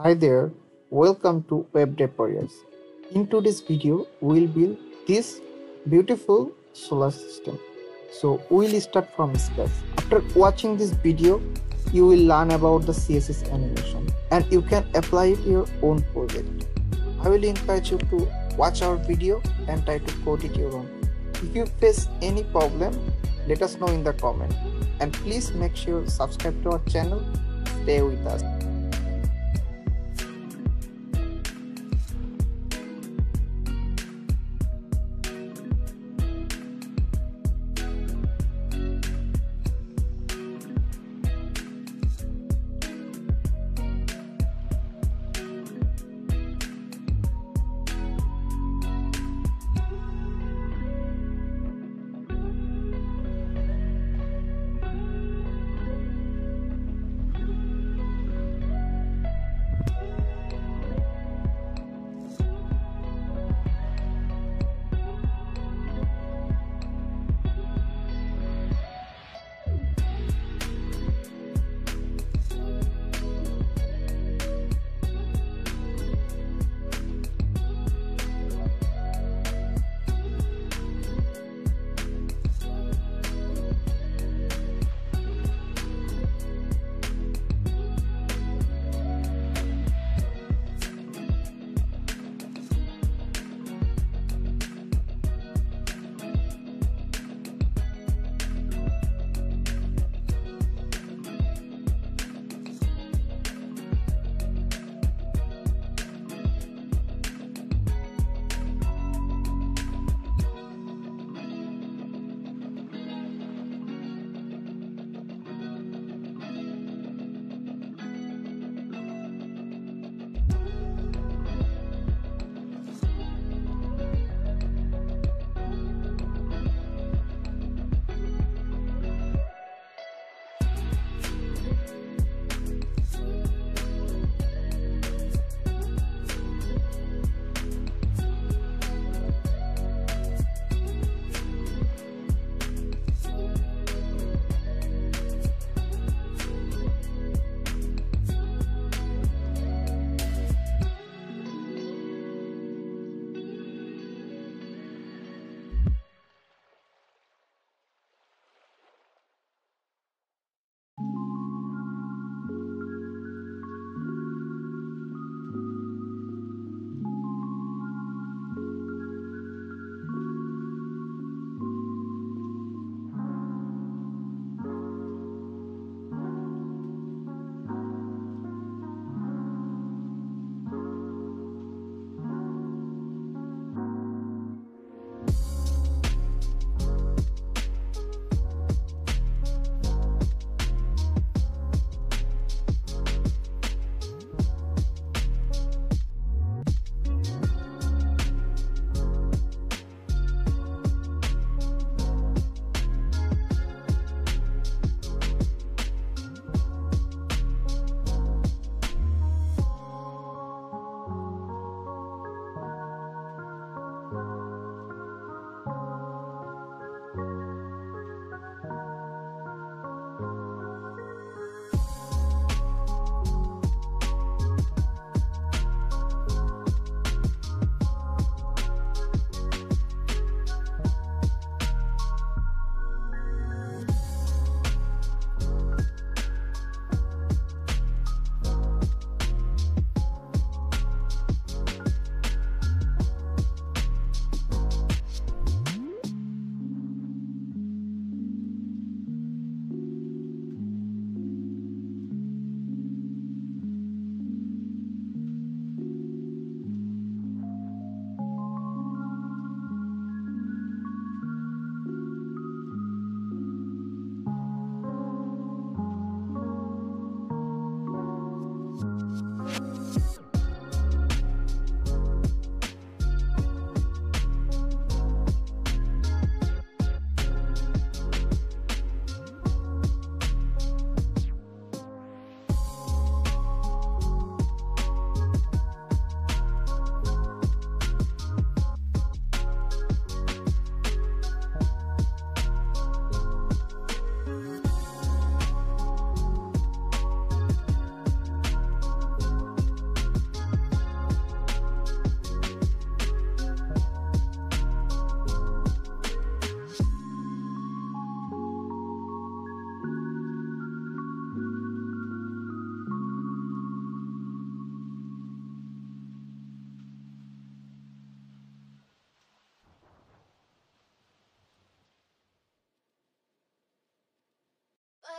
Hi there, welcome to WebDev Warriors. In today's video, we'll build this beautiful solar system. So we'll start from scratch. After watching this video, you will learn about the CSS animation and you can apply it to your own project. I will encourage you to watch our video and try to code it your own. If you face any problem, let us know in the comment. And please make sure to subscribe to our channel. Stay with us.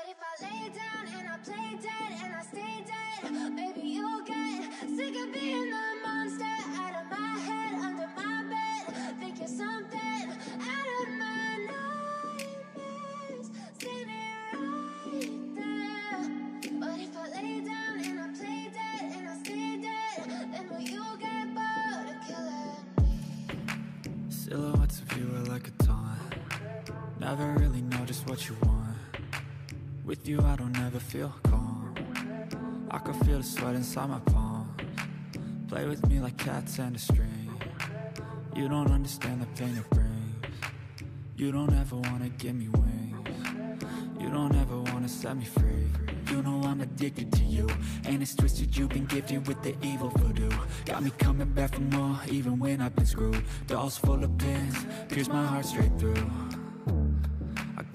if I lay down and I play dead and I stay dead, maybe you'll get sick of being the monster out of my head, under my bed. Think you're something out of my nightmares, see me right there. But if I lay down and I play dead and I stay dead, then will you get bored of killing me? Silhouettes of you are like a taunt. Never really know just what you want. With you I don't ever feel calm. I can feel the sweat inside my palms. Play with me like cats and a string. You don't understand the pain it brings. You don't ever wanna give me wings. You don't ever wanna set me free. You know I'm addicted to you, and it's twisted, you've been gifted with the evil voodoo. Got me coming back for more, even when I've been screwed. Dolls full of pins, pierce my heart straight through.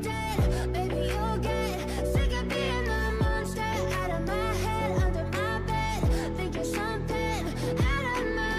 dead, baby you'll get sick of being the monster out of my head, under my bed. Think you're something out of my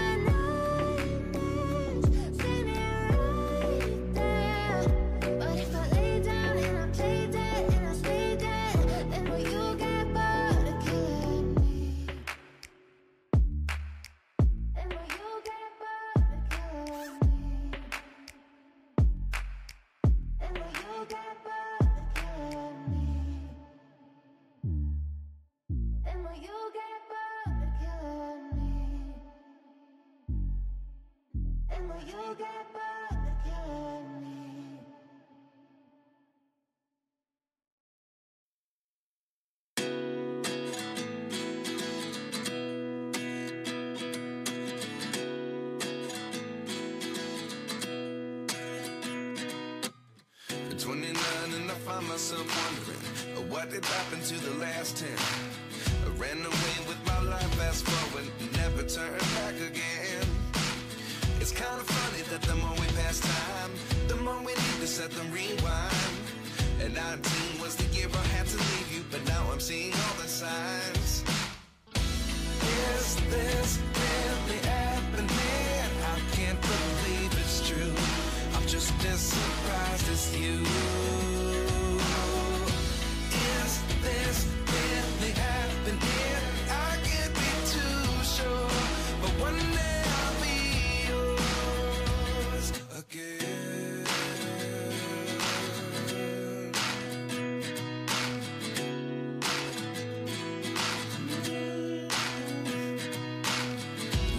myself wondering what did happen to the last 10. I ran away with my life, fast forward, never turn back again. It's kind of funny that the more we pass time, the more we need to set them rewind. And 19 was the year I had to leave you, but now I'm seeing all the signs. Is this really happening? I can't believe it's true. I'm just as surprised as you. This really happening? I can't be too sure, but one day I'll be yours again.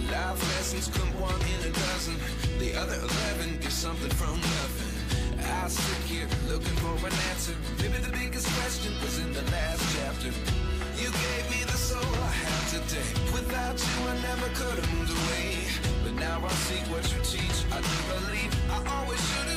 Life lessons come one in a dozen, the other 11 get something from nothing. I sit here looking for an answer. Maybe the biggest question was in the last chapter. You gave me the soul I have today. Without you I never could have moved away. But now I seek what you teach. I do believe I always should have.